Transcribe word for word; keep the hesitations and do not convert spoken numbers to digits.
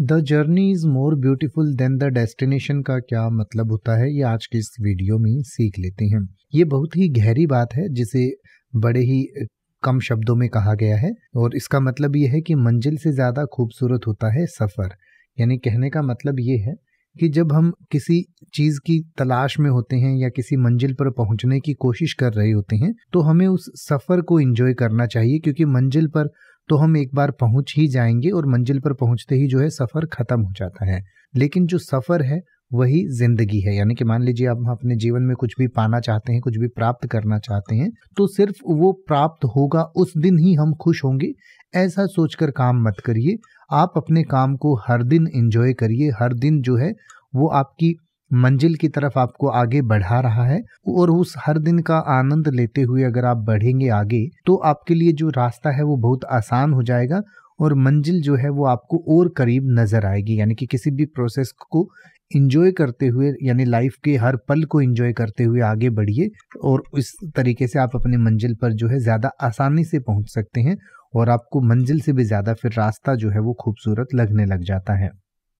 The journey is more beautiful than the destination का क्या मतलब होता है, ये आज के इस वीडियो में सीख लेते हैं। ये बहुत ही गहरी बात है जिसे बड़े ही कम शब्दों में कहा गया है, और इसका मतलब ये है कि मंजिल से ज़्यादा खूबसूरत होता है सफ़र। यानी कहने का मतलब ये है कि जब हम किसी चीज़ की तलाश में होते हैं या किसी मंजिल पर पहुंचने की कोशिश कर रहे होते हैं तो हमें उस सफ़र को एंजॉय करना चाहिए, क्योंकि मंजिल पर तो हम एक बार पहुंच ही जाएंगे और मंजिल पर पहुंचते ही जो है सफ़र ख़त्म हो जाता है। लेकिन जो सफ़र है वही ज़िंदगी है। यानी कि मान लीजिए आप अपने जीवन में कुछ भी पाना चाहते हैं, कुछ भी प्राप्त करना चाहते हैं, तो सिर्फ वो प्राप्त होगा उस दिन ही हम खुश होंगे ऐसा सोचकर काम मत करिए। आप अपने काम को हर दिन एंजॉय करिए। हर दिन जो है वो आपकी मंजिल की तरफ आपको आगे बढ़ा रहा है, और उस हर दिन का आनंद लेते हुए अगर आप बढ़ेंगे आगे तो आपके लिए जो रास्ता है वो बहुत आसान हो जाएगा और मंजिल जो है वो आपको और करीब नज़र आएगी। यानी कि किसी भी प्रोसेस को एंजॉय करते हुए, यानी लाइफ के हर पल को एंजॉय करते हुए आगे बढ़िए, और इस तरीके से आप अपने मंजिल पर जो है ज़्यादा आसानी से पहुंच सकते हैं और आपको मंजिल से भी ज़्यादा फिर रास्ता जो है वो खूबसूरत लगने लग जाता है।